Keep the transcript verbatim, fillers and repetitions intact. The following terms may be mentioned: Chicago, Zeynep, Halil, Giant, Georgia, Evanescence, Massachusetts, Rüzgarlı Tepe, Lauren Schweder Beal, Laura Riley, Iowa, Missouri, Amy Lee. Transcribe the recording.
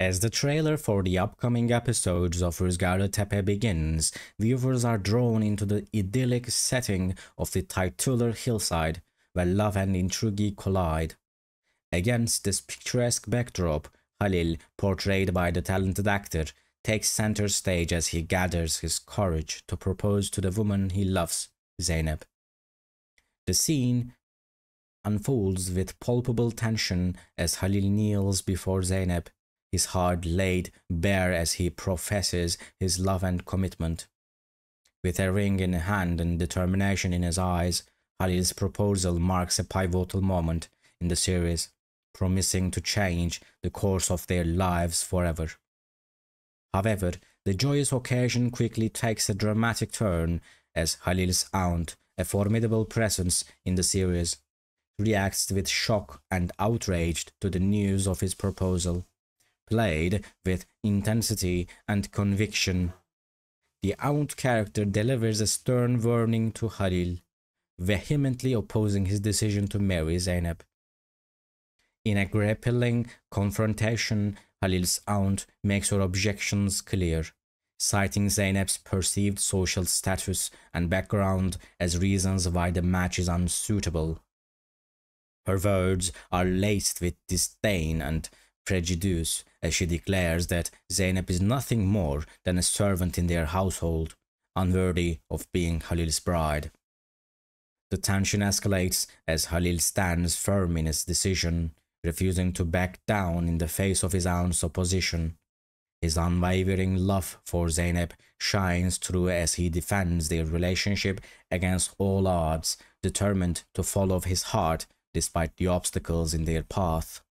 As the trailer for the upcoming episodes of Rüzgarlı Tepe begins, viewers are drawn into the idyllic setting of the titular hillside, where love and intrigue collide. Against this picturesque backdrop, Halil, portrayed by the talented actor, takes center stage as he gathers his courage to propose to the woman he loves, Zeynep. The scene unfolds with palpable tension as Halil kneels before Zeynep, his heart laid bare as he professes his love and commitment. With a ring in hand and determination in his eyes, Halil's proposal marks a pivotal moment in the series, promising to change the course of their lives forever. However, the joyous occasion quickly takes a dramatic turn as Halil's aunt, a formidable presence in the series, reacts with shock and outrage to the news of his proposal. Played with intensity and conviction, the aunt character delivers a stern warning to Halil, vehemently opposing his decision to marry Zeynep. In a grappling confrontation, Halil's aunt makes her objections clear, citing Zeynep's perceived social status and background as reasons why the match is unsuitable. Her words are laced with disdain and prejudice as she declares that Zeynep is nothing more than a servant in their household, unworthy of being Halil's bride. The tension escalates as Halil stands firm in his decision, refusing to back down in the face of his aunt's opposition. His unwavering love for Zeynep shines through as he defends their relationship against all odds, determined to follow his heart despite the obstacles in their path.